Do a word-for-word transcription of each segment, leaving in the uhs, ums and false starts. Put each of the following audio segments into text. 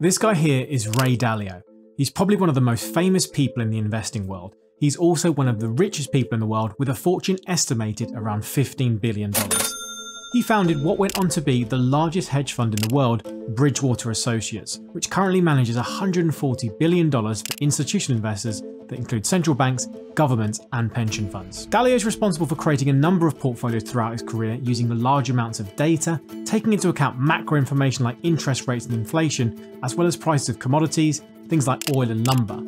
This guy here is Ray Dalio. He's probably one of the most famous people in the investing world. He's also one of the richest people in the world, with a fortune estimated around fifteen billion dollars. He founded what went on to be the largest hedge fund in the world, Bridgewater Associates, which currently manages one hundred forty billion dollars for institutional investors that include central banks, governments, and pension funds. Dalio is responsible for creating a number of portfolios throughout his career using large amounts of data, taking into account macro information like interest rates and inflation, as well as prices of commodities, things like oil and lumber.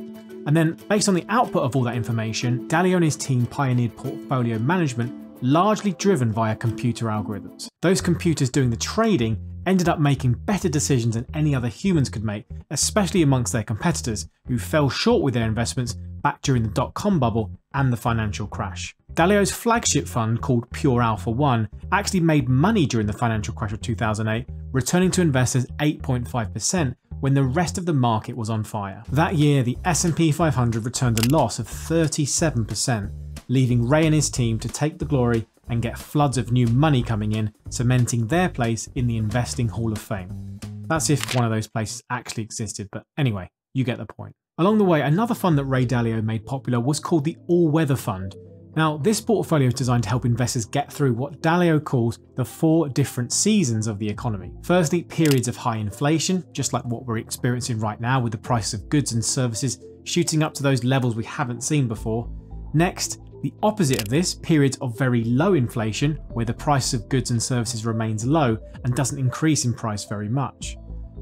And then, based on the output of all that information, Dalio and his team pioneered portfolio management, largely driven via computer algorithms. Those computers doing the trading ended up making better decisions than any other humans could make, especially amongst their competitors, who fell short with their investments back during the dot-com bubble and the financial crash. Dalio's flagship fund, called Pure Alpha One, actually made money during the financial crash of two thousand eight, returning to investors eight point five percent when the rest of the market was on fire. That year, the S and P five hundred returned a loss of thirty-seven percent, leaving Ray and his team to take the glory and get floods of new money coming in, cementing their place in the Investing Hall of Fame. That's if one of those places actually existed, but anyway, you get the point. Along the way, another fund that Ray Dalio made popular was called the All Weather Fund. Now, this portfolio is designed to help investors get through what Dalio calls the four different seasons of the economy. Firstly, periods of high inflation, just like what we're experiencing right now with the prices of goods and services shooting up to those levels we haven't seen before. Next, the opposite of this, periods of very low inflation, where the price of goods and services remains low and doesn't increase in price very much.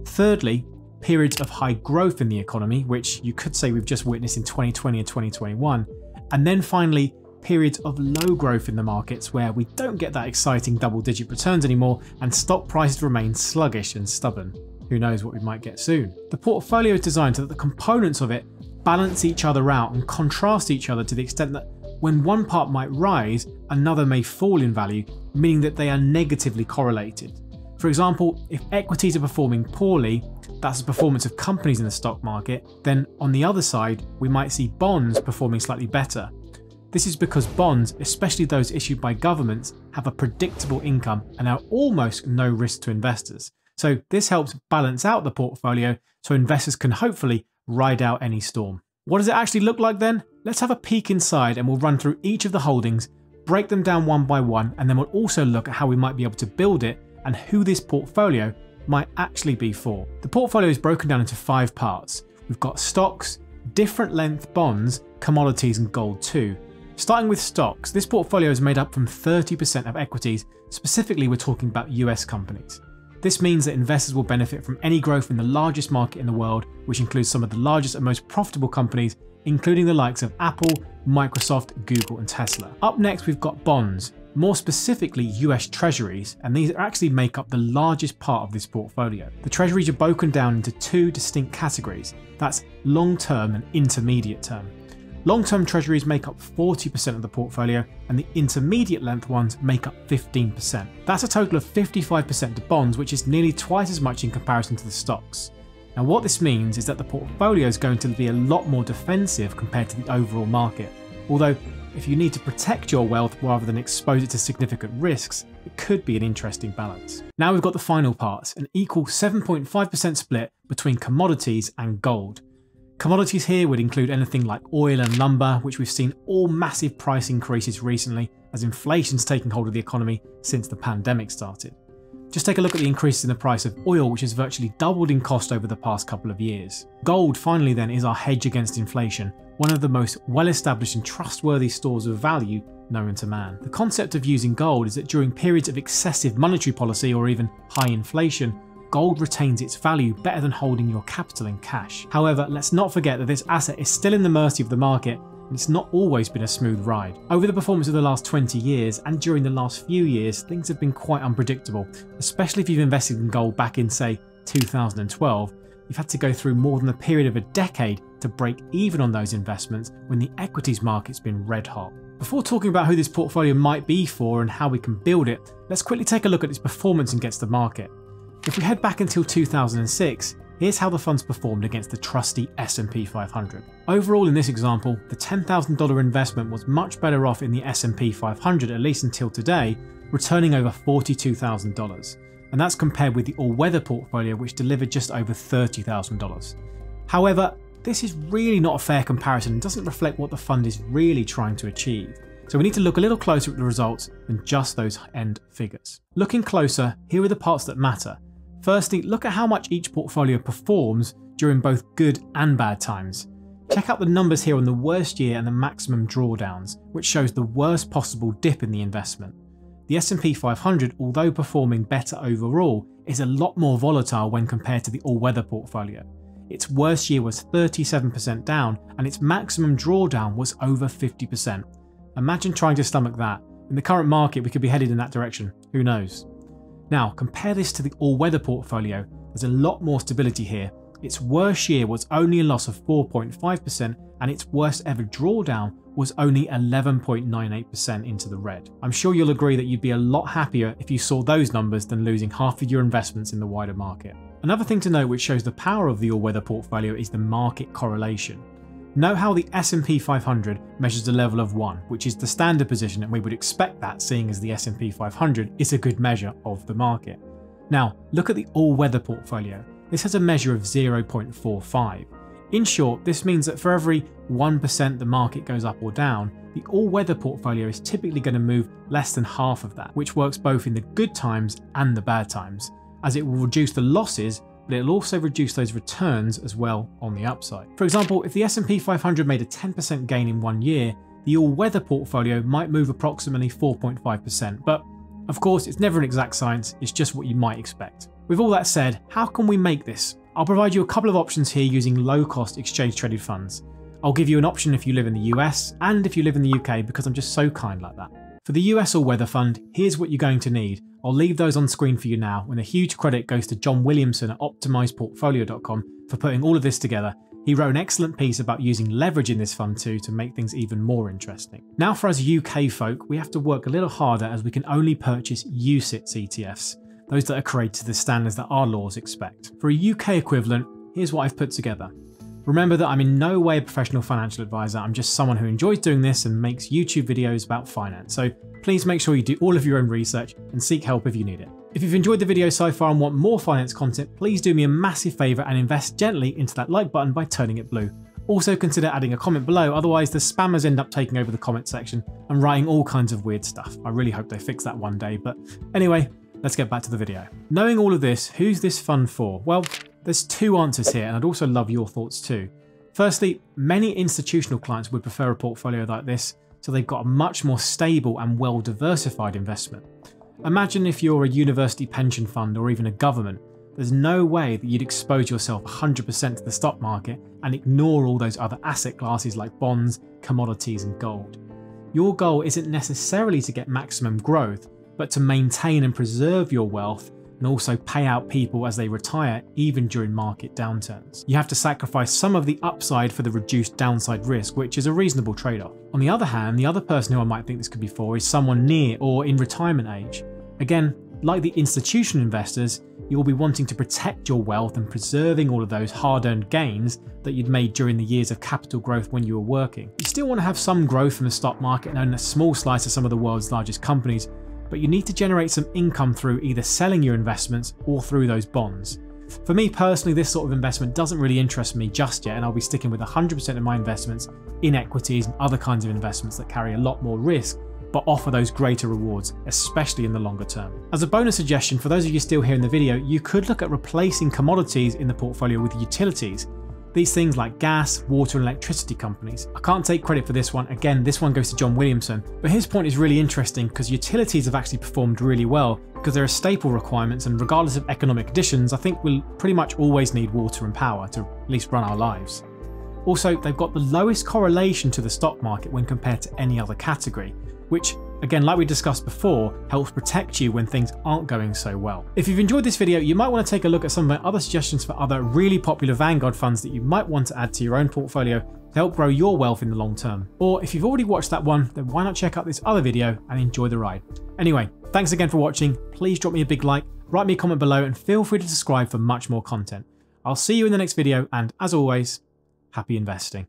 Thirdly, periods of high growth in the economy, which you could say we've just witnessed in twenty twenty and twenty twenty-one. And then finally, periods of low growth in the markets, where we don't get that exciting double-digit returns anymore and stock prices remain sluggish and stubborn. Who knows what we might get soon? The portfolio is designed so that the components of it balance each other out and contrast each other to the extent that when one part might rise, another may fall in value, meaning that they are negatively correlated. For example, if equities are performing poorly, that's the performance of companies in the stock market, then on the other side, we might see bonds performing slightly better. This is because bonds, especially those issued by governments, have a predictable income and are almost no risk to investors. So this helps balance out the portfolio so investors can hopefully ride out any storm. What does it actually look like then? Let's have a peek inside and we'll run through each of the holdings, break them down one by one, and then we'll also look at how we might be able to build it and who this portfolio might actually be for. The portfolio is broken down into five parts. We've got stocks, different length bonds, commodities, and gold too. Starting with stocks, this portfolio is made up from thirty percent of equities. Specifically, we're talking about U S companies. This means that investors will benefit from any growth in the largest market in the world, which includes some of the largest and most profitable companies, including the likes of Apple, Microsoft, Google, and Tesla. Up next, we've got bonds, more specifically U S Treasuries, and these actually make up the largest part of this portfolio. The Treasuries are broken down into two distinct categories. That's long-term and intermediate-term. Long-term Treasuries make up forty percent of the portfolio, and the intermediate-length ones make up fifteen percent. That's a total of fifty-five percent to bonds, which is nearly twice as much in comparison to the stocks. Now, what this means is that the portfolio is going to be a lot more defensive compared to the overall market. Although, if you need to protect your wealth rather than expose it to significant risks, it could be an interesting balance. Now we've got the final part, an equal seven point five percent split between commodities and gold. Commodities here would include anything like oil and lumber, which we've seen all massive price increases recently as inflation's taking hold of the economy since the pandemic started. Just take a look at the increase in the price of oil, which has virtually doubled in cost over the past couple of years. Gold, finally then, is our hedge against inflation, one of the most well-established and trustworthy stores of value known to man. The concept of using gold is that during periods of excessive monetary policy or even high inflation, gold retains its value better than holding your capital in cash. However, let's not forget that this asset is still in the mercy of the market, and it's not always been a smooth ride. Over the performance of the last twenty years and during the last few years, things have been quite unpredictable, especially if you've invested in gold back in, say, two thousand twelve. You've had to go through more than a period of a decade to break even on those investments when the equities market's been red hot. Before talking about who this portfolio might be for and how we can build it, let's quickly take a look at its performance against the market. If we head back until two thousand six, here's how the fund's performed against the trusty S and P five hundred. Overall, in this example, the ten thousand dollar investment was much better off in the S and P five hundred, at least until today, returning over forty-two thousand dollars. and that's compared with the All Weather portfolio, which delivered just over thirty thousand dollars. However, this is really not a fair comparison and doesn't reflect what the fund is really trying to achieve. So we need to look a little closer at the results than just those end figures. Looking closer, here are the parts that matter. Firstly, look at how much each portfolio performs during both good and bad times. Check out the numbers here on the worst year and the maximum drawdowns, which shows the worst possible dip in the investment. The S and P five hundred, although performing better overall, is a lot more volatile when compared to the all-weather portfolio. Its worst year was thirty-seven percent down, and its maximum drawdown was over fifty percent. Imagine trying to stomach that. In the current market, we could be headed in that direction. Who knows? Now, compare this to the all-weather portfolio. There's a lot more stability here. Its worst year was only a loss of four point five percent, and its worst ever drawdown was only eleven point nine eight percent into the red. I'm sure you'll agree that you'd be a lot happier if you saw those numbers than losing half of your investments in the wider market. Another thing to note which shows the power of the all-weather portfolio is the market correlation. Note how the S and P five hundred measures a level of one, which is the standard position, and we would expect that, seeing as the S and P five hundred is a good measure of the market. Now, look at the all-weather portfolio. This has a measure of zero point four five. In short, this means that for every one percent the market goes up or down, the all-weather portfolio is typically going to move less than half of that, which works both in the good times and the bad times, as it will reduce the losses, but it'll also reduce those returns as well on the upside. For example, if the S and P five hundred made a ten percent gain in one year, the all-weather portfolio might move approximately four point five percent, but of course it's never an exact science, it's just what you might expect. With all that said, how can we make this? I'll provide you a couple of options here using low-cost exchange-traded funds. I'll give you an option if you live in the U S and if you live in the U K, because I'm just so kind like that. For the U S All Weather Fund, here's what you're going to need. I'll leave those on screen for you now, and a huge credit goes to John Williamson at Optimized Portfolio dot com for putting all of this together. He wrote an excellent piece about using leverage in this fund too to make things even more interesting. Now for us U K folk, we have to work a little harder as we can only purchase U CITS E T Fs. Those that are created to the standards that our laws expect. For a U K equivalent, here's what I've put together. Remember that I'm in no way a professional financial advisor, I'm just someone who enjoys doing this and makes YouTube videos about finance, so please make sure you do all of your own research and seek help if you need it. If you've enjoyed the video so far and want more finance content, please do me a massive favour and invest gently into that like button by turning it blue. Also consider adding a comment below, otherwise the spammers end up taking over the comment section and writing all kinds of weird stuff. I really hope they fix that one day, but anyway, let's get back to the video. Knowing all of this, who's this fund for? Well, there's two answers here, and I'd also love your thoughts too. Firstly, many institutional clients would prefer a portfolio like this, so they've got a much more stable and well-diversified investment. Imagine if you're a university pension fund or even a government. There's no way that you'd expose yourself one hundred percent to the stock market and ignore all those other asset classes like bonds, commodities, and gold. Your goal isn't necessarily to get maximum growth, but to maintain and preserve your wealth and also pay out people as they retire, even during market downturns. You have to sacrifice some of the upside for the reduced downside risk, which is a reasonable trade-off. On the other hand, the other person who I might think this could be for is someone near or in retirement age. Again, like the institutional investors, you will be wanting to protect your wealth and preserving all of those hard-earned gains that you'd made during the years of capital growth when you were working. You still want to have some growth from the stock market and own a small slice of some of the world's largest companies, but you need to generate some income through either selling your investments or through those bonds. For me personally, this sort of investment doesn't really interest me just yet, and I'll be sticking with one hundred percent of my investments in equities and other kinds of investments that carry a lot more risk but offer those greater rewards, especially in the longer term. As a bonus suggestion, for those of you still here in the video, you could look at replacing commodities in the portfolio with utilities. These things like gas, water and electricity companies. I can't take credit for this one, again this one goes to John Williamson, but his point is really interesting because utilities have actually performed really well because they're a staple requirements, and regardless of economic conditions, I think we'll pretty much always need water and power to at least run our lives. Also, they've got the lowest correlation to the stock market when compared to any other category, which again, like we discussed before, helps protect you when things aren't going so well. If you've enjoyed this video, you might want to take a look at some of my other suggestions for other really popular Vanguard funds that you might want to add to your own portfolio to help grow your wealth in the long term. Or if you've already watched that one, then why not check out this other video and enjoy the ride. Anyway, thanks again for watching. Please drop me a big like, write me a comment below, and feel free to subscribe for much more content. I'll see you in the next video, and as always, happy investing.